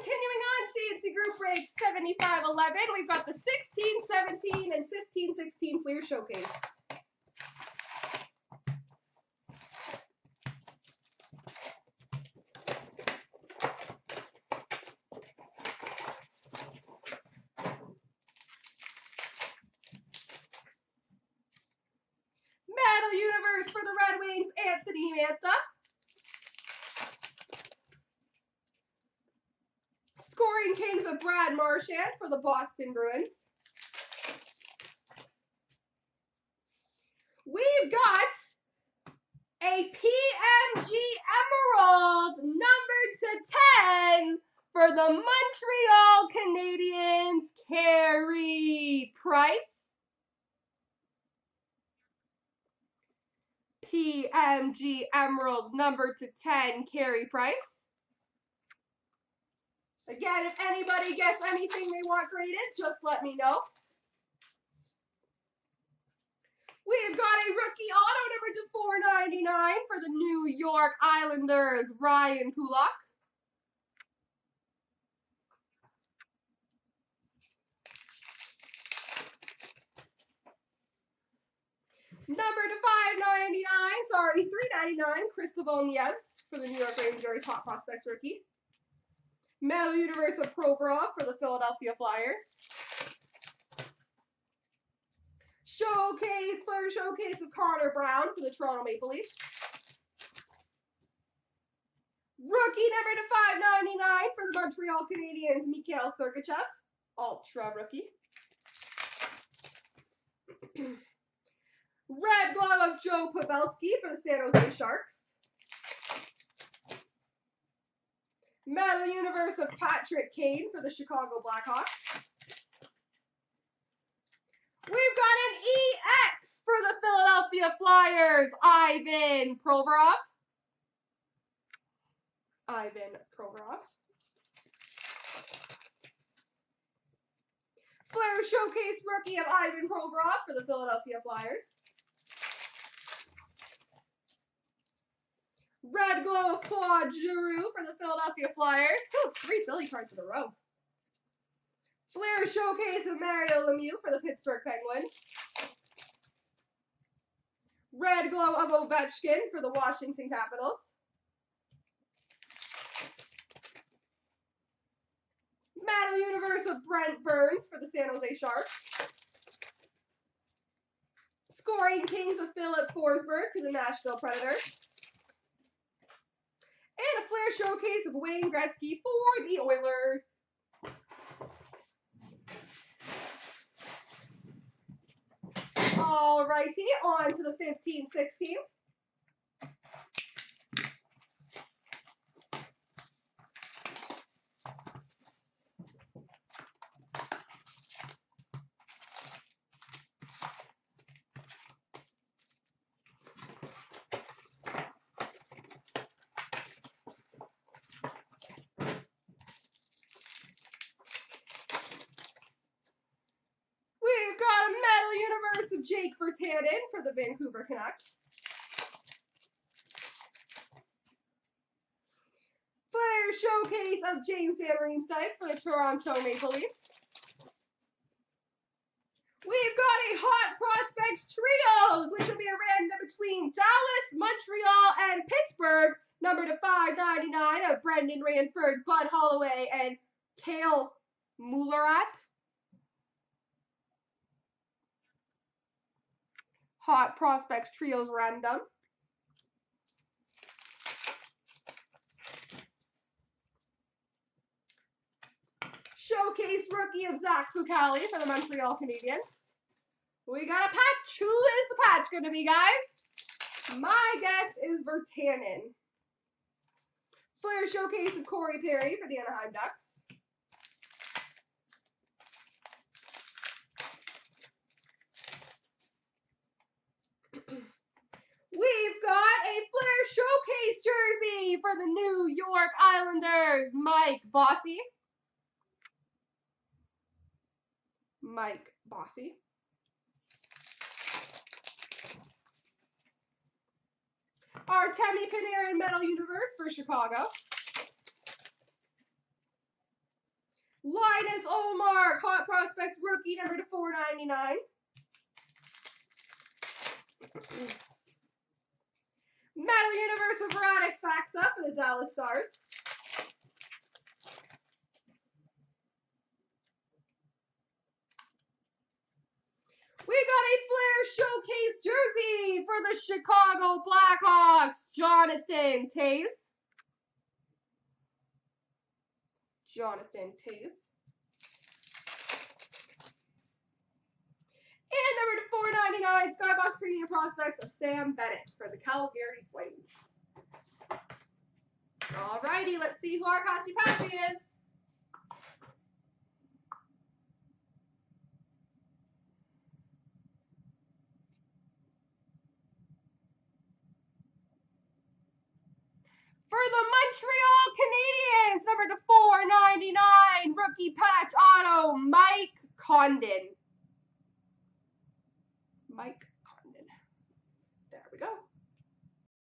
Continuing on, CNC Group Breaks 7511. We've got the 16, 17, and 15, 16 Fleer Showcase. Metal Universe for the Red Wings, Anthony Mantha. Scoring Kings of Brad Marchand for the Boston Bruins. We've got a PMG Emerald numbered to 10 for the Montreal Canadiens, Carey Price. PMG Emerald numbered to 10, Carey Price. Again, if anybody gets anything they want graded, just let me know. We've got a rookie auto number to 499 for the New York Islanders, Ryan Pulock. Number to 599, sorry, 399, Chris Lavigne for the New York Rangers, Top Prospects rookie. Metal Universe of Provorov for the Philadelphia Flyers. Showcase for Showcase of Connor Brown for the Toronto Maple Leafs. Rookie number to 599 for the Montreal Canadiens, Mikhail Sergachev, Ultra Rookie. Red Glove of Joe Pavelski for the San Jose Sharks. Metal Universe of Patrick Kane for the Chicago Blackhawks. We've got an EX for the Philadelphia Flyers, Ivan Provorov. Flair Showcase rookie of Ivan Provorov for the Philadelphia Flyers. Red Glow of Claude Giroux for the Philadelphia Flyers. Still three Philly cards in a row. Flair Showcase of Mario Lemieux for the Pittsburgh Penguins. Red Glow of Ovechkin for the Washington Capitals. Metal Universe of Brent Burns for the San Jose Sharks. Scoring Kings of Philip Forsberg for the Nashville Predators. And a Flair Showcase of Wayne Gretzky for the Oilers. Alrighty, on to the 15-16. Jake Vertanen for the Vancouver Canucks. Flair Showcase of James Van Riemsdyk for the Toronto Maple Leafs. We've got a Hot Prospects Trios, which will be a random between Dallas, Montreal, and Pittsburgh. Number to 599 of Brendan Ranford, Bud Holloway, and Kale Mullarat. Hot Prospects Trios Random. Showcase Rookie of Zach Pukali for the Montreal Canadiens. We got a patch. Who is the patch going to be, guys? My guess is Vertanen. Flair Showcase of Corey Perry for the Anaheim Ducks. We've got a Flair Showcase jersey for the New York Islanders, Mike Bossy. Artemi Panarin Metal Universe for Chicago. Linus Omar, Hot Prospects rookie, number to 499. Metal Universe of Radic backs up for the Dallas Stars. We got a Flair Showcase jersey for the Chicago Blackhawks, Jonathan Toews. And number to 499, Skybox Premium Prospects of Sam Bennett for the Calgary Flames. Alrighty, let's see who our Patchy Patchy is. For the Montreal Canadiens, number to 499, rookie patch auto, Mike Condon. There we go.